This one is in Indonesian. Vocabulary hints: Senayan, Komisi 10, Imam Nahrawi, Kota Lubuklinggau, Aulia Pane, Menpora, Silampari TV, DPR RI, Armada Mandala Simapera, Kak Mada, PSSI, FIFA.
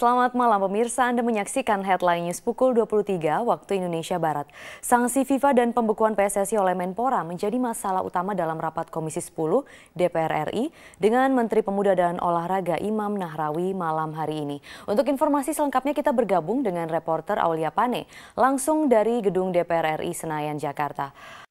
Selamat malam pemirsa, Anda menyaksikan Headline News pukul 23 waktu Indonesia Barat. Sanksi FIFA dan pembekuan PSSI oleh Menpora menjadi masalah utama dalam rapat Komisi 10 DPR RI dengan Menteri Pemuda dan Olahraga Imam Nahrawi malam hari ini. Untuk informasi selengkapnya kita bergabung dengan reporter Aulia Pane langsung dari gedung DPR RI Senayan, Jakarta.